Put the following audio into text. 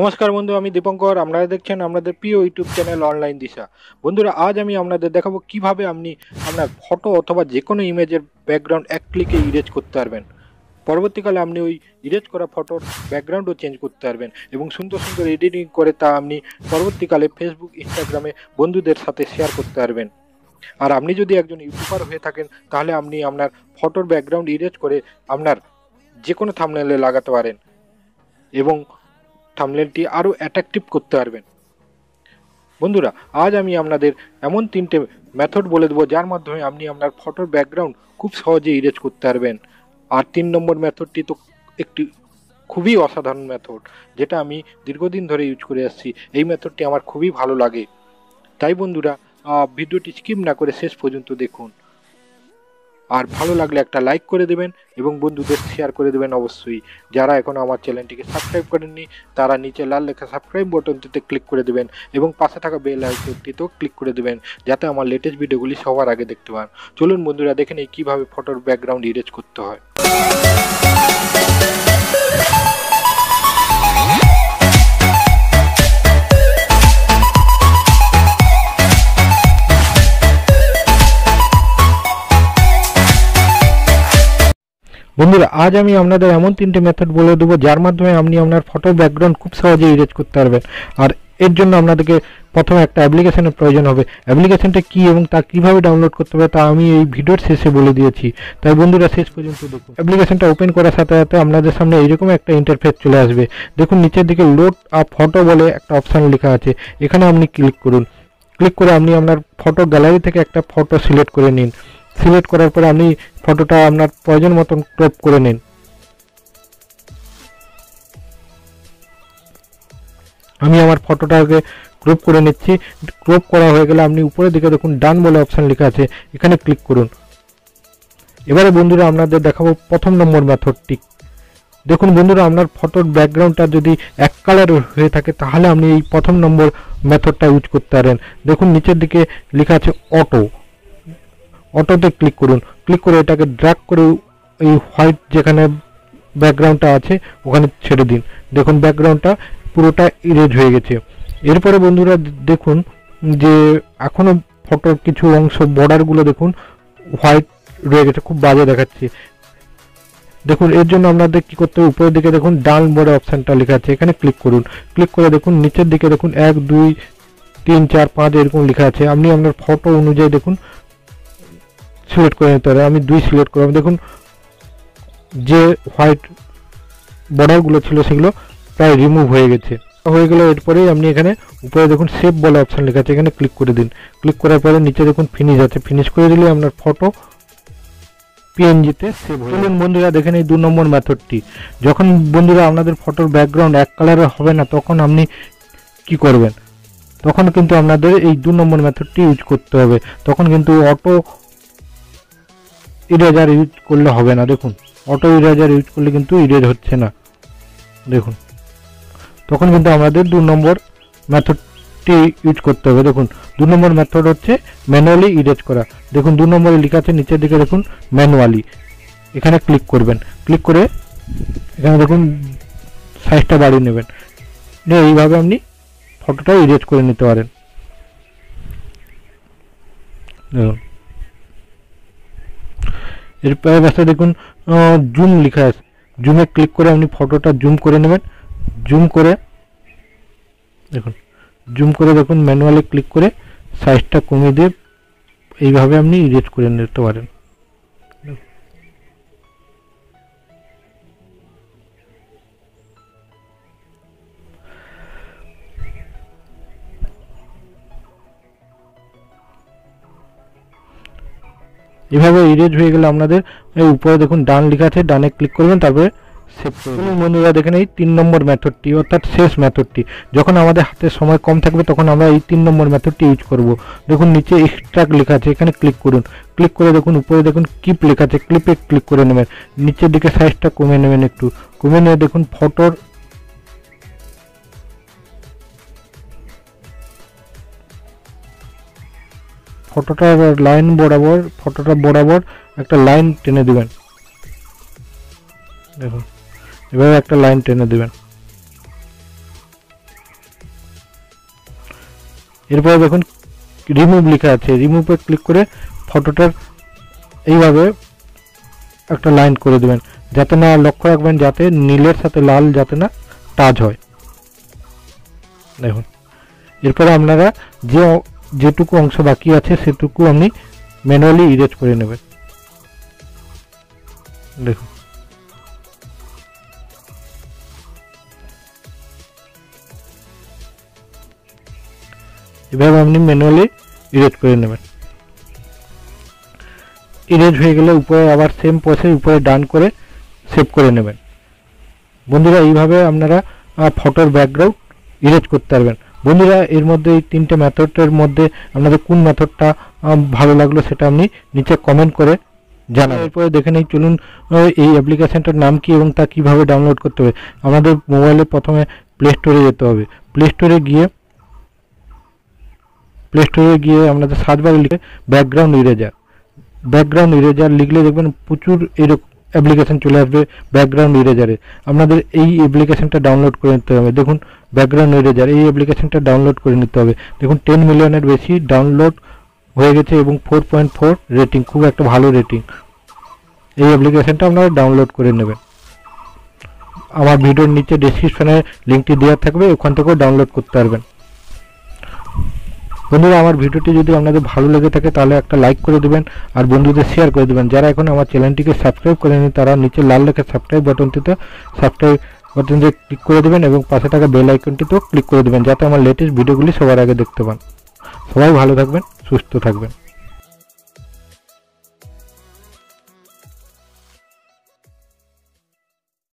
नमस्कार बंधु आमी दीपंकर आपनारा देखछेन आपनादेर प्रिय यूट्यूब चैनल अनलाइन दिशा। बंधुरा आज आमी आपनादेर देखाबो किभाबे आपनि आपनार फटो अथवा जे कोनो इमेजेर बैकग्राउंड एक क्लिके इरेज करते पारबेन। परवर्तीकाले आपनि ओई इरेज करा फटोर बैकग्राउंडो चेंज करते पारबेन एबं सुंदर सुंदर एडिटिंग करे ता आपनि परवर्तीकाले फेसबुक इन्स्टाग्रामे बंधुदेर साथे शेयर करते पारबेन। और आपनि जोदि एकजन यूट्यूबार हये थाकेन ताहले आपनि आपनार फटोर बैकग्राउंड इरेज करे आपनार जे कोनो थाम्बनेइले लागाते पारेन एबं थाम्बनेलटी आरो अट्रैक्टिव करते पारबेन। बंधुरा आज आमी आपनादेर एमन तीनटे मेथड बोले देब जार माध्यमे आपनि आपनार फटोर बैकग्राउंड खूब सहजे इरेज करते पारबेन। और 3 नम्बर मेथडटी तो एकटी खूबई असाधारण मेथड जेटा आमी दीर्घदिन धरे यूज करे आसछि। एई मेथडटी आमार खूबई भालो लागे, ताई बंधुरा भिडियोटी स्किप ना करे शेष पर्यन्त देखुन। और भालो लागले एक लाइक कर देवें और बंधुदेर शेयर कर देवें। अवश्य जरा एखोनो आमार चैनलटिके सबसक्राइब करेननि तारा नीचे लाल लेखा सबसक्राइब बटनटिते क्लिक कर देवें और पाशे थाका बेल आइकनटितेओ क्लिक कर देवें जाते आमार लेटेस्ट भिडियोगुली सबार आगे देखते पान। चलुन बंधुरा देखे नेइ किभाबे फटोर बैकग्राउंड इरेज करते हय। बंधुरा आज आमी आपनादेर एमन तीनटे मेथड बोले देब जार माध्यमे आपनि आपनार फटो बैकग्राउंड खूब सहजे इरेज करते पारबेन। और एर जोन्नो आपनादेरके प्रथमे एकटा एप्लिकेशनेर प्रयोजन होबे। एप्लिकेशनटा कि एबं ता किभाबे डाउनलोड करते होबे ता आमी एई भिडियोर शेषे बोले दिएछि, ताई बंधुरा शेष पर्यन्त देखुन। एप्लिकेशनटा ओपेन करार साथे साथे आपनादेर सामने एइरकम एकटा इंटरफेस चले आसबे। देखुन नीचेर दिके लोड आप फटो बोले एकटा अपशन लेखा आछे, एखाने आपनि क्लिक करुन। क्लिक करे आपनि आपनार फटो ग्यालारि थेके एकटा फटो सिलेक्ट करे निन। सिलेक्ट करार पर आपनि फटोटा आपनार प्रयोजन मतन क्रप करे निन। आमी आमार फटोटाके क्रप करे निच्छि। क्रप करा हये गेले आपनि उपरेर दिके देखुन डान बोले अपशन लेखा आछे, एखाने क्लिक करुन। एबारे बंधुरा आपनादेर देखाबो प्रथम नम्बर मेथडटी। देखुन बंधुरा आपनार फटोर बैकग्राउंडटा जोदि एक कालार हये थाके ताहले आपनि एई प्रथम नम्बर मेथडटा यूज करते पारेन। देखुन निचेर दिके लेखा आछे अटो, अटोते क्लिक करुन। क्लिक करे एटाके ड्रैग करे एई व्हाइट जेखाने बैकग्राउंडटा आछे ओखाने छेड़े दिन। देखुन बैकग्राउंडटा पुरोटा इरेज हये गेछे। एरपरे बंधुरा देखुन जे एखोनो फटोर किछु अंश बॉर्डारगुलो देखुन व्हाइट रये गेछे, खूब बाजे देखाচ্ছে। দেখুন এর জন্য আপনাদের কি করতে হবে, উপরের দিকে দেখুন ডান বড় অপশনটা লেখা আছে, এখানে ক্লিক করুন। ক্লিক করে দেখুন নিচের দিকে দেখুন 1 2 3 4 5 এরকম লেখা আছে। আপনি আপনার ফটো অনুযায়ী দেখুন সিলেক্ট করে নিতে হবে। আমি 2 সিলেক্ট করলাম। দেখুন যে হোয়াইট বর্ডারগুলো ছিল সেগুলো প্রায় রিমুভ হয়ে গেছে। হয়ে গেল এরপরে আপনি এখানে উপরে দেখুন সেভ বলে অপশন লেখা আছে, এখানে ক্লিক করে দিন। ক্লিক করার পরে নিচে দেখুন ফিনিশ আছে, ফিনিশ করে দিলে আপনার ফটো PNG তে সেভ হয়ে যাবে। বন্ধুরা দেখেন এই 2 নম্বর মেথডটি। যখন বন্ধুরা আপনাদের ফটোর ব্যাকগ্রাউন্ড এক কালারে হবে না তখন আপনি কি করবেন, তখন কিন্তু আপনাদের এই 2 নম্বর মেথডটি ইউজ করতে হবে। তখন কিন্তু অটো ইরেজার ইউজ করলে হবে না। দেখুন অটো ইরেজার ইউজ করলে কিন্তু ইরেজ হচ্ছে না। দেখুন তখন কিন্তু আমাদের 2 নম্বর মেথডটি ইউজ করতে হবে। দেখুন 2 নম্বর মেথড হচ্ছে ম্যানুয়ালি ইরেজ করা। দেখুন 2 নম্বরে লেখা আছে নিচের দিকে দেখুন ম্যানুয়ালি, এখানে ক্লিক করবেন। ক্লিক করে এখানে দেখুন সাইজটা বাড়িয়ে নেবেন, নিয়ে এইভাবে আপনি ফটোটা ইরেজ করে নিতে পারেন। দেখুন এরপরে পাশে দেখুন জুম লেখা আছে, জুমে ক্লিক করে আপনি ফটোটা জুম করে নেবেন। জুম করে দেখুন ম্যানুয়ালি ক্লিক করে সাইজটা কমিয়ে দিয়ে এইভাবে আপনি ইরেজ করে নিতে পারেন। এইভাবে ইরেজ হয়ে গেলে আপনাদের উপরে দেখুন ডান লেখা আছে, ডানে ক্লিক করবেন, তারপরে সেভ করবেন। বন্ধুরা দেখেন এই 3 নম্বর মেথডটি অর্থাৎ শেষ মেথডটি। যখন আমাদের হাতে সময় কম থাকবে তখন আমরা এই 3 নম্বর মেথডটি ইউজ করব। দেখুন নিচে এক্সট্রাক্ট লেখা আছে, এখানে ক্লিক করুন। ক্লিক করে দেখুন উপরে দেখুন কিপ লেখা আছে, ক্লিপে ক্লিক করে নেবেন। নিচের দিকে সাইজটা কমিয়ে নেবেন, একটু কমিয়ে নিয়ে দেখুন ফটোর ফটোটার লাইন বরাবর একটা লাইন টেনে দিবেন। দেখুন এভাবে একটা লাইন টেনে দিবেন। এরপরে দেখুন রিমুভ লেখা আছে, রিমুভে ক্লিক করে ফটোটার এইভাবে একটা লাইন করে দেবেন, যাতে না লক্ষ্য রাখবেন যাতে নীলের সাথে লাল যাতে না টাচ হয়। দেখুন এরপরে আপনারা যেটুকু অংশ বাকি আছে সেটুকু আপনি ম্যানুয়ালি ইরেজ করে নেবেন। দেখুন এভাবে আপনি ম্যানুয়ালি ইরেজ করে নেবেন। ইরেজ হয়ে গেলে উপরে আবার সেম প্রসেস উপরে ডান করে সেভ করে নেবেন। বন্ধুরা এইভাবে আপনারা ফটোর ব্যাকগ্রাউন্ড ইরেজ করতে পারবেন। বন্ধুরা এর মধ্যে এই তিনটে মেথডের মধ্যে আপনাদের কোন মেথডটা ভালো লাগলো সেটা আপনি নিচে কমেন্ট করে জানাবেন। এরপরে দেখে নিই চলুন এই অ্যাপ্লিকেশনটার নাম কি এবং তা কিভাবে ডাউনলোড করতে হবে। আমাদের মোবাইলে প্রথমে প্লে স্টোরে যেতে হবে, প্লে স্টোরে গিয়ে আপনাদের সার্চ বারে লিখে ব্যাকগ্রাউন্ড ইরেজার লিখলে দেখবেন প্রচুর এরকম অ্যাপ্লিকেশন চলে আসবে ব্যাকগ্রাউন্ড ইরেজারে। আপনাদের এই অ্যাপ্লিকেশনটা ডাউনলোড করে নিতে হবে। দেখুন ব্যাকগ্রাউন্ড ইরেজার এই অ্যাপ্লিকেশনটা ডাউনলোড করে নিতে হবে। দেখুন 10 মিলিয়নের বেশি ডাউনলোড হয়ে গেছে এবং 4.4 রেটিং, খুব একটা ভালো রেটিং। এই অ্যাপ্লিকেশনটা আপনারা ডাউনলোড করে নেবেন। আমার ভিডিওর নিচে ডেসক্রিপশনে লিঙ্কটি দেওয়া থাকবে, ওখান থেকেও ডাউনলোড করতে পারবেন। বন্ধুরা আমার ভিডিওটি যদি আপনাদের ভালো লেগে থাকে তাহলে একটা লাইক করে দেবেন আর বন্ধুদের শেয়ার করে দেবেন। যারা এখন আমার চ্যানেলটিকে সাবস্ক্রাইব করেনি তারা নিচে লাল লেখা সাবস্ক্রাইব বাটনটিতে ক্লিক করে দেবেন এবং পাশে থাকা বেল আইকনটিতেও ক্লিক করে দেবেন, যাতে আমার লেটেস্ট ভিডিওগুলি সবার আগে দেখতে পান। সবাই ভালো থাকবেন, সুস্থ থাকবেন।